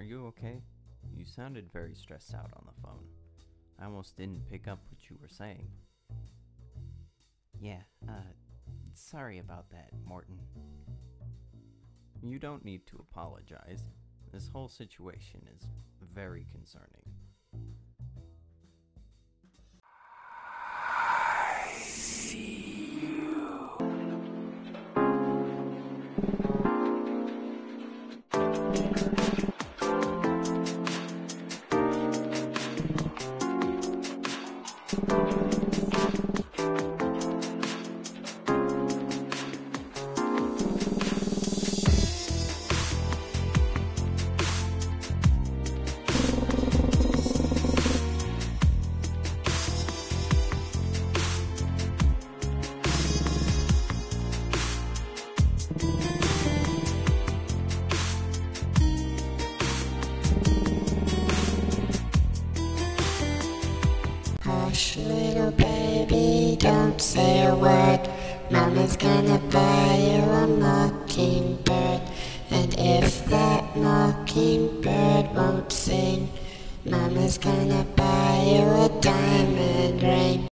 Are you okay? You sounded very stressed out on the phone. I almost didn't pick up what you were saying. Yeah, sorry about that, Morton. You don't need to apologize. This whole situation is very concerning. I see you. Hush, little baby, don't say a word. Mama's gonna buy you a mockingbird. And if that mockingbird won't sing, Mama's gonna buy you a diamond ring.